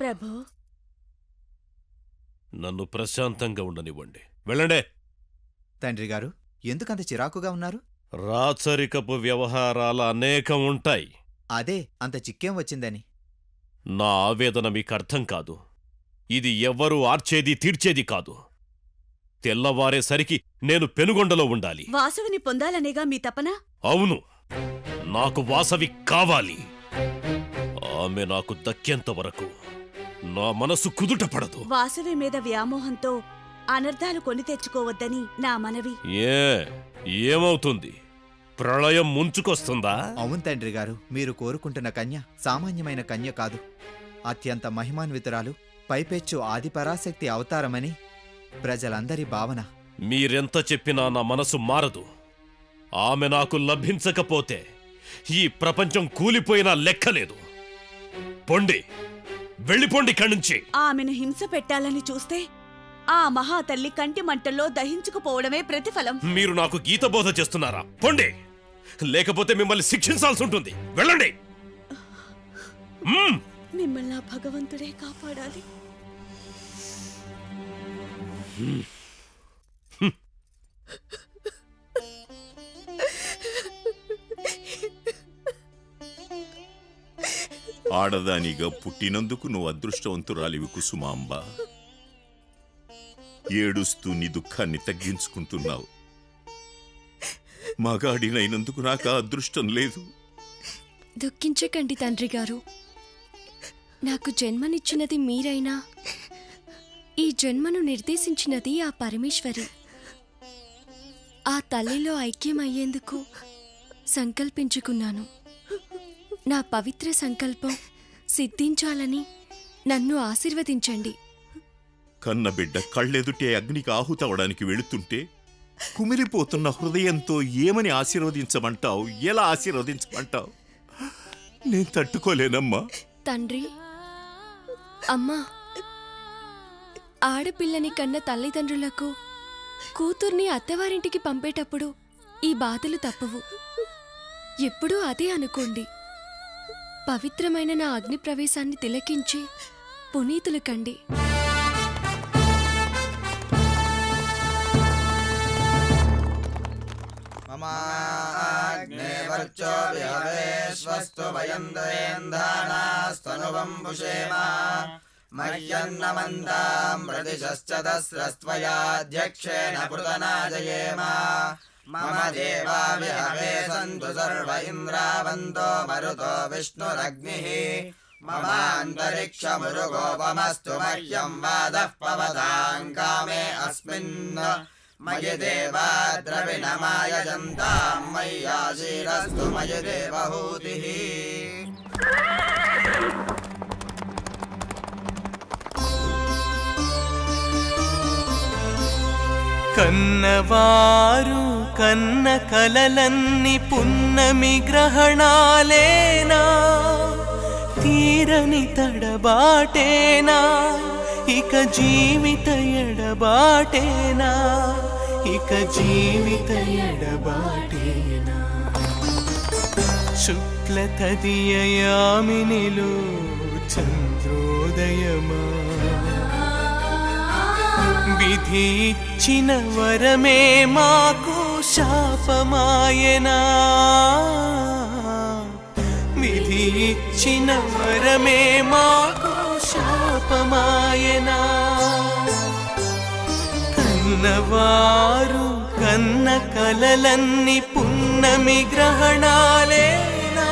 ప్రభు నన్ను ప్రశాంతంగా ఉండనివ్వండి. వెళ్ళండి. తండ్రి గారు ఎందుకంత చిరాకుగా ఉన్నారు? రాచరికపు వ్యవహారాలు అనేకం ఉంటాయి. అదే అంత చిక్కేం వచ్చిందని. నా ఆవేదన మీకు అర్థం కాదు. ఇది ఎవ్వరూ ఆర్చేది తీర్చేది కాదు. తెల్లవారేసరికి నేను పెనుగొండలో ఉండాలి. వాసవిని పొందాలనేగా మీ తపన? అవును, నాకు వాసవి కావాలి. ఆమె నాకు దక్కేంత వరకు నా మనసు కుదుట పడదు. వాసవి మీద వ్యామోహంతో అనర్థాలు కొని తెచ్చుకోవద్దని నా మనవి. ఏమవుతుంది? ప్రళయం ముంచుకొస్తుందా? అవును తండ్రి గారు, మీరు కోరుకుంటున్న కన్య సామాన్యమైన కన్య కాదు. అత్యంత మహిమాన్వితురాలు, పైపెచ్చు ఆది పరాశక్తి అవతారమని ప్రజలందరి భావన. మీరెంత చెప్పినా నా మనసు మారదు. ఆమె నాకు లభించకపోతే ఈ ప్రపంచం కూలిపోయినా లెక్కలేదు. పొండి, వెళ్ళిపోండి ఇక్కడి నుంచి. ఆమెను హింస పెట్టాలని చూస్తే ఆ మహాతల్లి కంటి మంటల్లో దహించుకుపోవడమే ప్రతిఫలం. మీరు నాకు గీత బోధ చేస్తున్నారా? పొండి, లేకపోతే మిమ్మల్ని శిక్షించాల్సి ఉంటుంది. వెళ్ళండి. మిమ్మల్ని ఆ భగవంతుడే కాపాడాలి. ఆడదానిగా పుట్టినందుకు నువ్వు అదృష్టవంతురాలివి కుసుమాంబ. ఏడుస్తూ నీ దుఃఖాన్ని తగ్గించుకుంటున్నావు. మగాడినైనందుకు నాకు అదృష్టం లేదు. దుఃఖించకండి తండ్రి గారు. నాకు జన్మనిచ్చినది మీరైనా ఈ జన్మను నిర్దేశించినది ఆ పరమేశ్వరి. ఆ తల్లిలో ఐక్యమయ్యేందుకు సంకల్పించుకున్నాను. నా పవిత్ర సంకల్పం సిద్ధించాలని నన్ను ఆశీర్వదించండి. కన్నబిడ్డ కళ్ళెదుటే అగ్నికి ఆహుతవడానికి వెళుతుంటే కుమిలిపోతున్న హృదయంతో ఏమని ఆశీర్వదించమంటావు? ఎలా ఆశీర్వదించమంటావు? నేను తట్టుకోలేనమ్మా. తండ్రి, అమ్మా, ఆడపిల్లని కన్న తల్లిదండ్రులకు కూతుర్ని అత్తవారింటికి పంపేటప్పుడు ఈ బాధలు తప్పవు. ఎప్పుడూ అదే అనుకోండి. పవిత్రమైన నా అగ్ని ప్రవేశాన్ని తిలకించి పునీతులు కండి. मम देवा विहवे सन्तु सर्व इन्द्रावन्तो मरुतो विष्णुरग्निः ममान्तरिक्षमुरुगोपमस्तु मह्यं वादः पवतां कामे अस्मिन् मयि देवा द्रविणमायजन्तां मय्याशीरस्तु मयि देवहूतिः. కన్నవారు కన్న కలలన్నీ పున్నమి గ్రహణాలేనా? తీరని తడబాటేనా? ఇక జీవిత ఎడబాటేనా? ఇక జీవిత ఎడబాటేనా? శుక్ల తదియ యామినిలో చంద్రోదయమా? విధి ఇచ్చిన వరమే మాకు శాపమాయనా? విధి ఇచ్చిన వరమే మాకు శాపమాయనా? కన్నవారు కన్న కలలన్నీ పున్నమి గ్రహణాలేనా?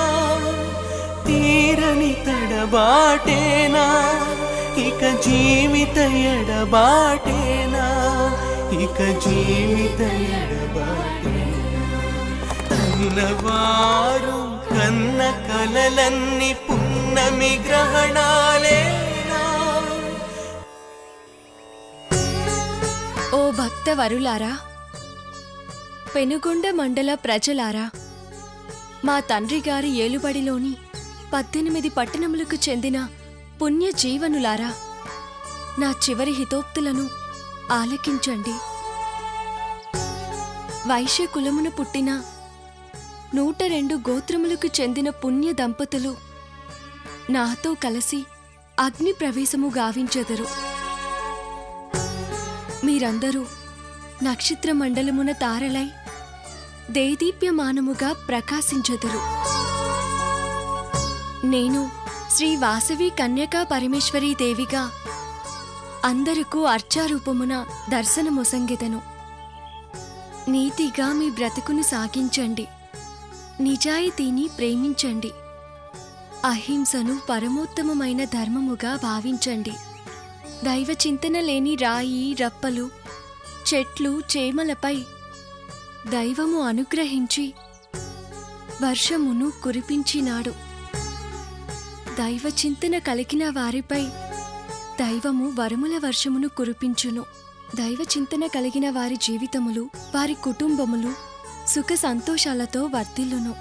తీరని తడబాటేనా? ఇక జీవిత ఎడబాటేనా? ఇక జీవిత ఎడబాటేనా? తన్నవారు కన్న కలలన్నీ పున్నమి గ్రహణాలేనా? ఓ భక్త వరులారా, పెనుగొండ మండల ప్రజలారా, మా తండ్రి గారి ఏలుబడిలోని 18 పట్టణములకు చెందిన పుణ్యజీవనులారా, నా చివరి హితోక్తులను ఆలకించండి. వైశ్య కులమును పుట్టిన 102 గోత్రములకు చెందిన పుణ్య దంపతులు నాతో కలిసి అగ్ని ప్రవేశము గావించెదరు. మీరందరూ నక్షత్ర మండలమున తారలై దేదీప్యమానముగా ప్రకాశించెదరు. నేను శ్రీ వాసవి కన్యకా పరమేశ్వరీ దేవిగా అందరికీ అర్చారూపమున దర్శనమొసంగెదను. నీతిగా మీ బ్రతుకును సాగించండి. నిజాయితీని ప్రేమించండి. అహింసను పరమోత్తమమైన ధర్మముగా భావించండి. దైవ చింతన లేని రాయి రప్పలు చెట్లు చేమలపై దైవము అనుగ్రహించి వర్షమును కురిపించినాడు. దైవ చింతన కలిగిన వారిపై దైవము వరముల వర్షమును కురిపించును. దైవ చింతన కలిగిన వారి జీవితములు వారి కుటుంబములు సుఖ సంతోషాలతో వర్ధిల్లును.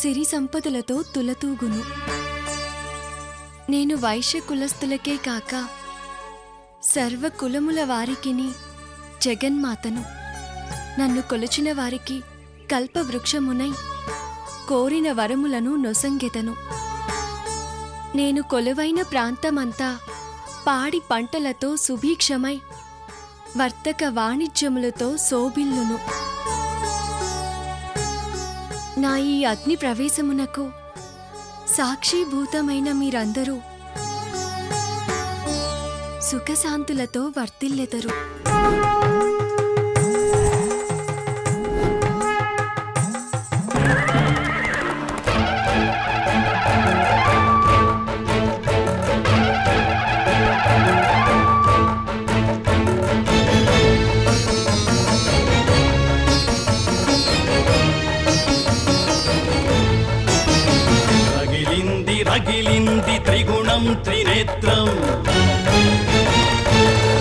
సిరి సంపదలతో తులతూగును. నేను వైశ్య కులస్తులకే కాక సర్వ కులముల వారికిని జగన్మాతను. నన్ను కొలచిన వారికి కల్పవృక్షమునై కోరిన వరములను నొసంగెదను. నేను కొలువైన ప్రాంతమంతా పాడి పంటలతో సుభిక్షమై వర్తక వాణిజ్యములతో శోభిల్లును. నా ఈ అగ్ని ప్రవేశమునకు సాక్షిభూతమైన మీరందరూ సుఖశాంతులతో వర్తిల్లెదరు. అగిలింది త్రిగుణం త్రినేత్రం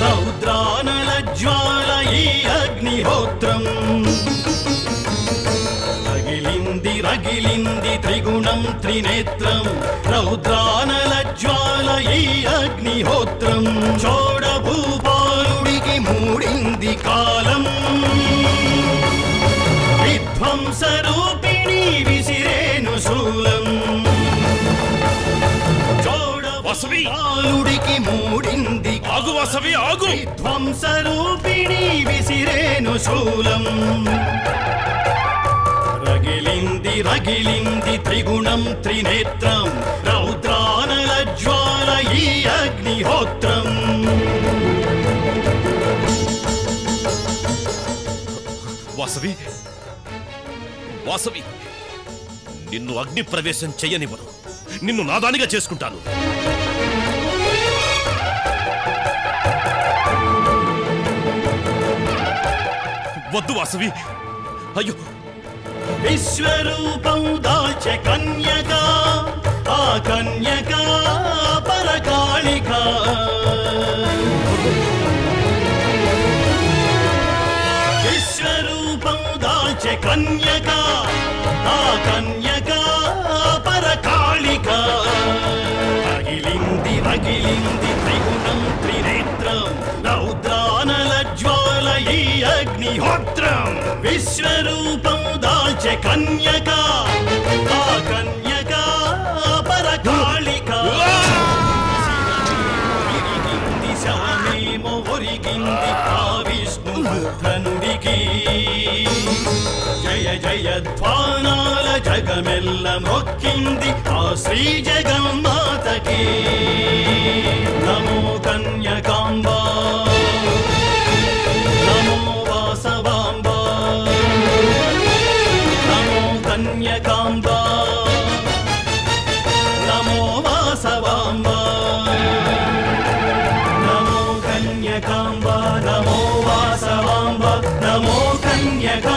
రౌద్రానల జ్వాల ఈ అగ్నిహోత్రం. అగిలింది రగిలింది త్రిగుణం త్రినేత్రం రౌద్రానల జ్వాల ఈ అగ్నిహోత్రం. చోడభూపాలుడికి మూడింది కాలం విధ్వంసరూపిణి విసిరేను శూలం. వాసవికి మూడింది ఆగు వాసవి ఆగు. విధ్వంసరూపిణి విసిరేను శూలం. రగిలింది రగిలింది త్రిగుణం త్రినేత్రం రౌద్రానల జ్వాల ఈ అగ్నిహోత్రం. వాసవి వాసవి నిన్ను అగ్ని ప్రవేశం చేయనివ్వను. నిన్ను నాదానిగా చేసుకుంటాను. వద్దు వాసవి. అయ్యో విశ్వరూపం దాల్చ కన్యక ఆ కన్యక పరకాళిక. విశ్వరూపం దాల్చ కన్యక ఆ కన్యక పరకాళిక. అగిలింది అగిలింది త్రిగుణం త్రినేత్రం రౌద్రానల జ్వాల ఈ అగ్నిహోత్రం. విశ్వరూపం దాల్చే కన్యక ఆ కన్యక పరకాళిక. ఒరిగింది శవమేమో ఒరిగింది ఆ విష్ణుధనుడికి. జయ జయధ్వానాల జగమెల్ల మొక్కింది ఆ శ్రీ జగన్మాతకి. నమో కన్యకాంబా నమో వాసవాంబా నమో కన్యకాంబా నమో వాసవాంబా నమో కన్యకాంబా నమో వాసవాంబా నమో కన్యకా.